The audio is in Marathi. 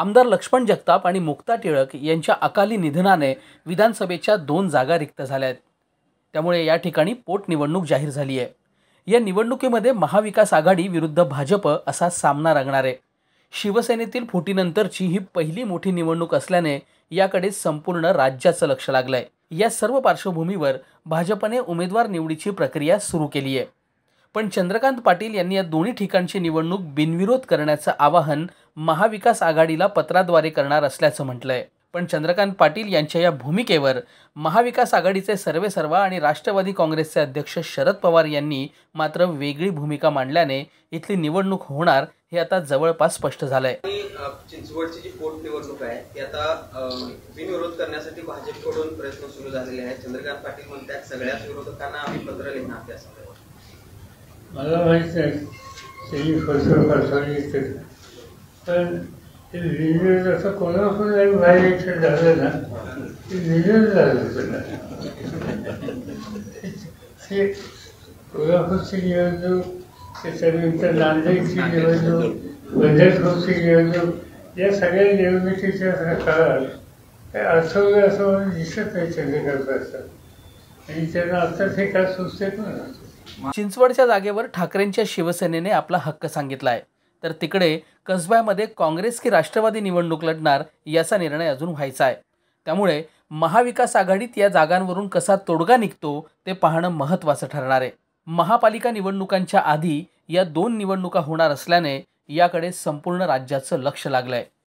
आमदार लक्ष्मण जगताप आणि मुक्ता टिळक यांच्या अकाली निधनाने विधानसभेच्या दोन जागा रिक्त झाल्या आहेत। त्यामुळे या ठिकाणी पोटनिवडणूक जाहीर झाली आहे। या निवडणुकीमध्ये महाविकास आघाडी विरुद्ध भाजप असा सामना रंगणार आहे। शिवसेनेतील फुटीनंतरची ही पहिली मोठी निवडणूक असल्याने याकडे संपूर्ण राज्याचं लक्ष लागले आहे। या सर्व पार्श्वभूमीवर भाजपने उमेदवार निवडीची प्रक्रिया सुरू केली आहे। पण चंद्रकांत पाटील यांनी या दोन्ही ठिकाणची निवडणूक बिनविरोध करण्याचे आवाहन महाविकास आघाडीला पत्राद्वारे करणार असल्याचं म्हटलंय। पण चंद्रकांत पाटील यांच्या या भूमिकेवर महाविकास आघाडीचे सर्वेसर्वा आणि राष्ट्रवादी काँग्रेसचे अध्यक्ष शरद पवार यांनी मात्र वेगळी भूमिका मांडल्याने इथली निवडणूक होणार हे आता जवळपास स्पष्ट झालंय। चिंचवडची जी पोटनिवडणूक आहे ती आता बिनविरोध करण्यासाठी भाजपकडून प्रयत्न सुरू झालेले आहेत। चंद्रकांत पाटील म्हणतात सगळ्याच विरोधकांना आम्ही पत्र लिहिणार आहे। मला माहिती आहे सगळी फसवणूक, पण ते विजय जसं कोणाकडून आणि व्हायलेशन झालं ना ते विजय झालं ते कोल्हापूरची निवडणूक, त्याच्यानंतर नांदेडची निवडणूक, पंढरपूरची निवडणूक, या सगळ्या निवडणुकीच्या काळात काय अडथळे असं मला दिसत नाही चंद्रकांत पाटील आणि त्यांना आत्ताच हे काय सुचते पण। चिंचवडच्या जागेवर ठाकरेंच्या शिवसेनेने आपला हक्क सांगितला आहे, तर तिकडे कसब्यामध्ये काँग्रेस की राष्ट्रवादी निवडणूक लढणार याचा निर्णय अजून व्हायचा आहे। त्यामुळे महाविकास आघाडीत या जागांवरून कसा तोडगा निघतो ते पाहणं महत्त्वाचं ठरणार आहे। महापालिका निवडणुकांच्या आधी या दोन निवडणुका होणार असल्याने याकडे संपूर्ण राज्याचं लक्ष लागलं आहे।